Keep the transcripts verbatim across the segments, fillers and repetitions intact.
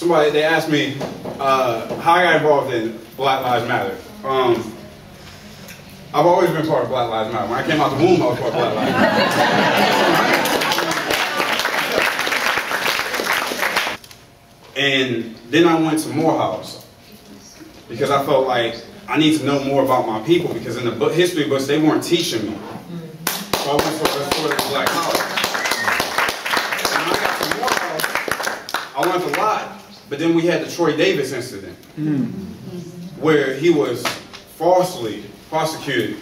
somebody, they asked me uh, how I got involved in Black Lives Matter. Um, I've always been part of Black Lives Matter. When I came out the womb, I was part of Black Lives Matter. And then I went to Morehouse because I felt like I need to know more about my people, because in the book, history books, they weren't teaching me. So I went for a sort of black college. And when I got to Morehouse, I learned a lot, but then we had the Troy Davis incident, where he was falsely prosecuted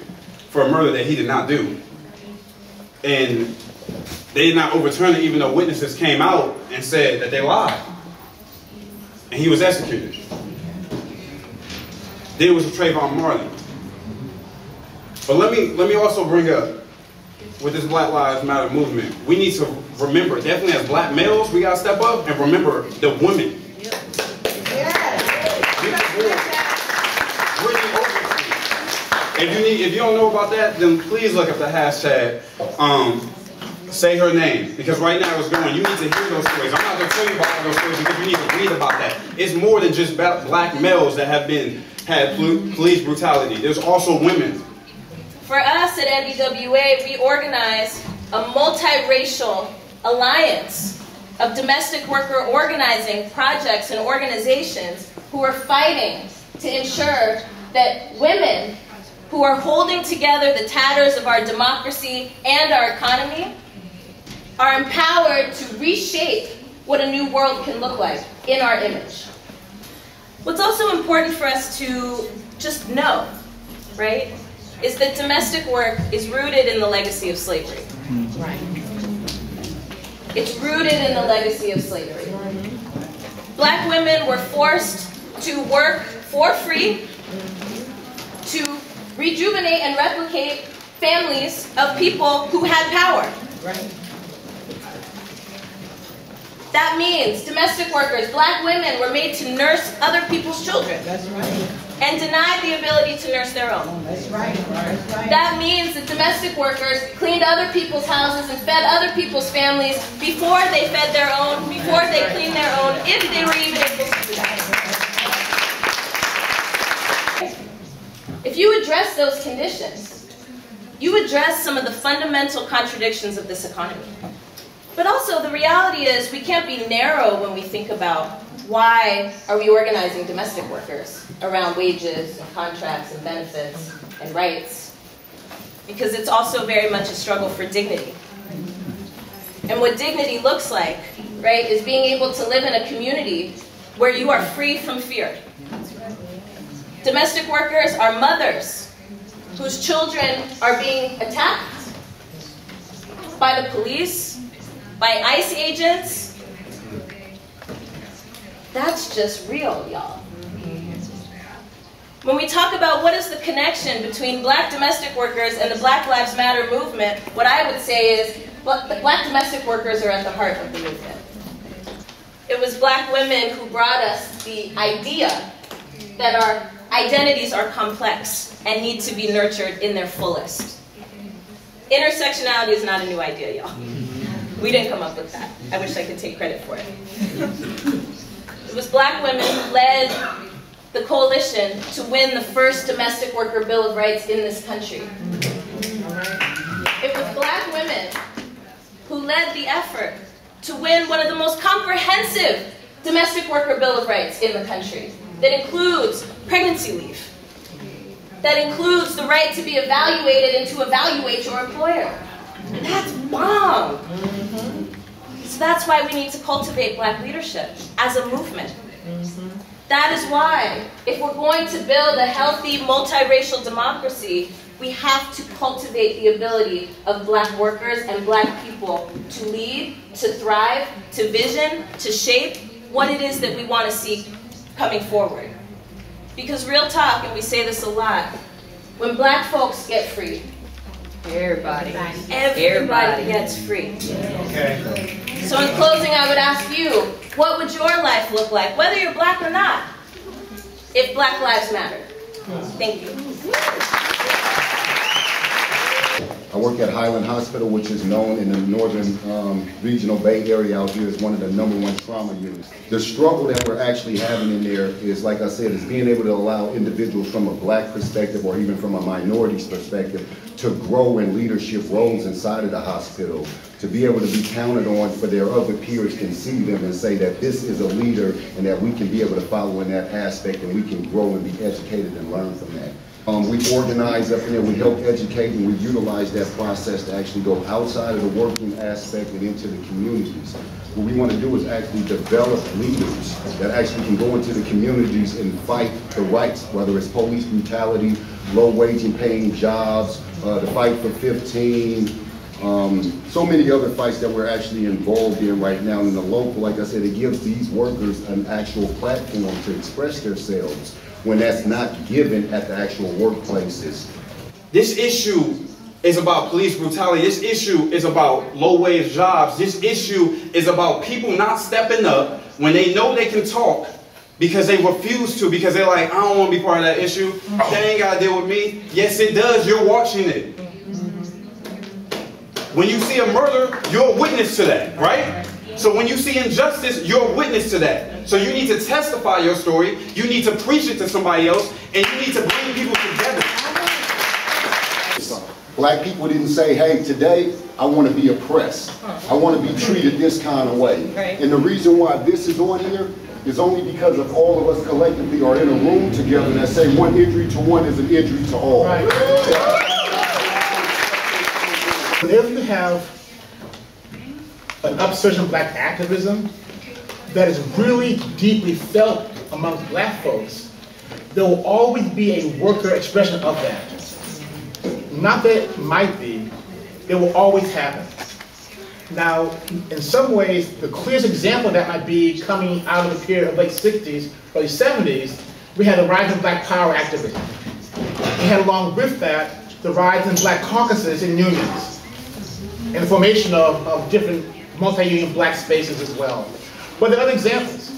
for a murder that he did not do. And they did not overturn it, even though witnesses came out and said that they lied. And he was executed. Then it was Trayvon Martin. But let me, let me also bring up, with this Black Lives Matter movement, we need to remember, definitely as black males, we gotta step up and remember the women. If you need, if you don't know about that, then please look up the hashtag, um, say her name, because right now it's going. You need to hear those stories. I'm not going to tell you about all those stories because you need to read about that. It's more than just black males that have been had police brutality. There's also women. For us at N D W A, we organized a multiracial alliance of domestic worker organizing projects and organizations who are fighting to ensure that women who are holding together the tatters of our democracy and our economy are empowered to reshape what a new world can look like in our image. What's also important for us to just know, right, is that domestic work is rooted in the legacy of slavery. Right. It's rooted in the legacy of slavery. Black women were forced to work for free to rejuvenate and replicate families of people who had power. Right. That means domestic workers, black women, were made to nurse other people's children. That's right. And denied the ability to nurse their own. Oh, that's right. That's right. That means that domestic workers cleaned other people's houses and fed other people's families before they fed their own, before that's they right. cleaned their own, if they were even able to do that. If you address those conditions, you address some of the fundamental contradictions of this economy. But also the reality is we can't be narrow when we think about why are we organizing domestic workers around wages and contracts and benefits and rights, because it's also very much a struggle for dignity. And what dignity looks like, right, is being able to live in a community where you are free from fear. Domestic workers are mothers whose children are being attacked by the police, by ICE agents. That's just real, y'all. When we talk about what is the connection between black domestic workers and the Black Lives Matter movement, what I would say is black domestic workers are at the heart of the movement. It was black women who brought us the idea that our identities are complex and need to be nurtured in their fullest. Intersectionality is not a new idea, y'all. We didn't come up with that. I wish I could take credit for it. It was black women who led the coalition to win the first domestic worker Bill of Rights in this country. It was black women who led the effort to win one of the most comprehensive domestic worker Bill of Rights in the country. That includes pregnancy leave. That includes the right to be evaluated and to evaluate your employer. That's bomb. Mm-hmm. So that's why we need to cultivate black leadership as a movement. Mm-hmm. That is why, if we're going to build a healthy, multiracial democracy, we have to cultivate the ability of black workers and black people to lead, to thrive, to vision, to shape what it is that we want to see coming forward. Because real talk, and we say this a lot, when black folks get free, everybody, everybody, everybody gets free. Okay. So in closing, I would ask you, what would your life look like, whether you're black or not, if Black Lives Matter? Thank you. I I work at Highland Hospital, which is known in the northern um, regional Bay Area out here as one of the number one trauma units. The struggle that we're actually having in there is, like I said, is being able to allow individuals from a black perspective or even from a minority's perspective to grow in leadership roles inside of the hospital, to be able to be counted on for their other peers can see them and say that this is a leader and that we can be able to follow in that aspect and we can grow and be educated and learn from that. Um, we organize up in there, we help educate, and we utilize that process to actually go outside of the working aspect and into the communities. What we want to do is actually develop leaders that actually can go into the communities and fight the rights, whether it's police brutality, low wage and paying jobs, uh, the fight for fifteen, Um, so many other fights that we're actually involved in right now in the local. Like I said, it gives these workers an actual platform to express themselves when that's not given at the actual workplaces. This issue is about police brutality. This issue is about low-wage jobs. This issue is about people not stepping up when they know they can talk because they refuse to, because they're like, I don't want to be part of that issue. That ain't got to deal with me. Yes, it does. You're watching it. When you see a murder, you're a witness to that, right? So when you see injustice, you're a witness to that. So you need to testify your story, you need to preach it to somebody else, and you need to bring people together. Black people didn't say, hey, today I want to be oppressed. I want to be treated this kind of way. And the reason why this is on here is only because of all of us collectively are in a room together that say one injury to one is an injury to all. Right. Whenever you have an upsurge of black activism that is really deeply felt among black folks, there will always be a worker expression of that. Not that it might be, it will always happen. Now, in some ways, the clearest example of that might be coming out of the period of late sixties, early seventies, we had a rise in black power activism. We had along with that the rise in black caucuses and unions, and the formation of, of different multi-union black spaces as well. But there are other examples.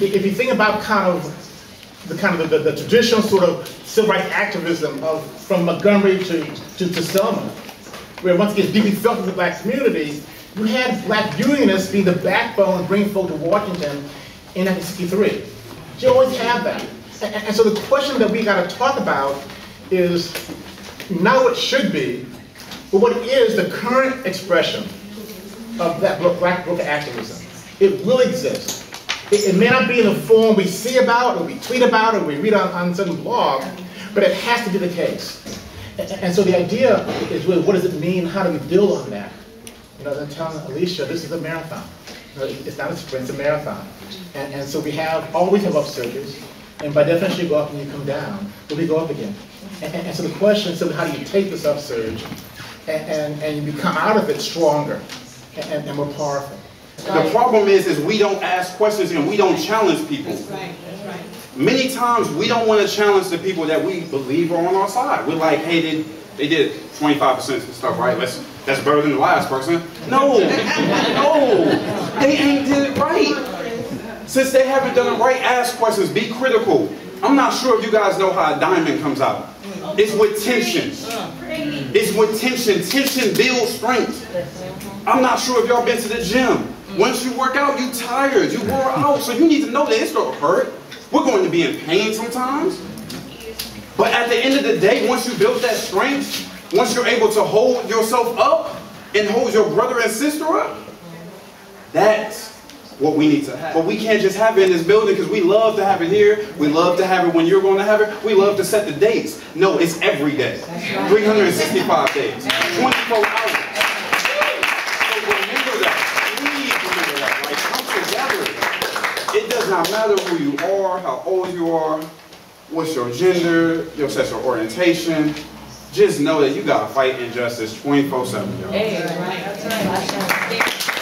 If you think about kind of the kind of the, the traditional sort of civil rights activism of from Montgomery to, to, to Selma, where once again deeply felt in the black community, you had black unionists be the backbone and bring folk to Washington in nineteen sixty-three. You always have that. And, and so the question that we got to talk about is not what should be, but what is the current expression of that black worker activism? It will exist. It, it may not be in the form we see about, or we tweet about, or we read on, on certain blog, but it has to be the case. And, and so the idea is really, what does it mean? How do we build on that? You know, I'm telling Alicia, this is a marathon. You know, it's not a sprint, it's a marathon. And, and so we have, always have upsurges, and by definition you go up and you come down, but we go up again. And, and, and so the question is, so how do you take this upsurge? And, and, and you become out of it stronger and, and, and more powerful. The problem is, is we don't ask questions and we don't challenge people. That's right, that's right. Many times we don't want to challenge the people that we believe are on our side. We're like, hey, they, they did twenty-five percent of stuff, right? That's, that's better than the last person. No, no, they ain't did it right. Since they haven't done it right, ask questions, be critical. I'm not sure if you guys know how a diamond comes out. It's with tension. It's with tension. Tension builds strength. I'm not sure if y'all been to the gym. Once you work out, you tired, you wore out, so you need to know that it's gonna hurt. We're going to be in pain sometimes. But at the end of the day, once you build that strength, once you're able to hold yourself up and hold your brother and sister up, that's what we need to have. But we can't just have it in this building because we love to have it here. We love to have it when you're going to have it. We love to set the dates. No, it's every day. three hundred sixty-five days. twenty-four hours. So remember that. Please remember that. Like, come together. It does not matter who you are, how old you are, what's your gender, your sexual orientation. Just know that you got to fight injustice twenty-four seven, y'all. Hey, right. That's right.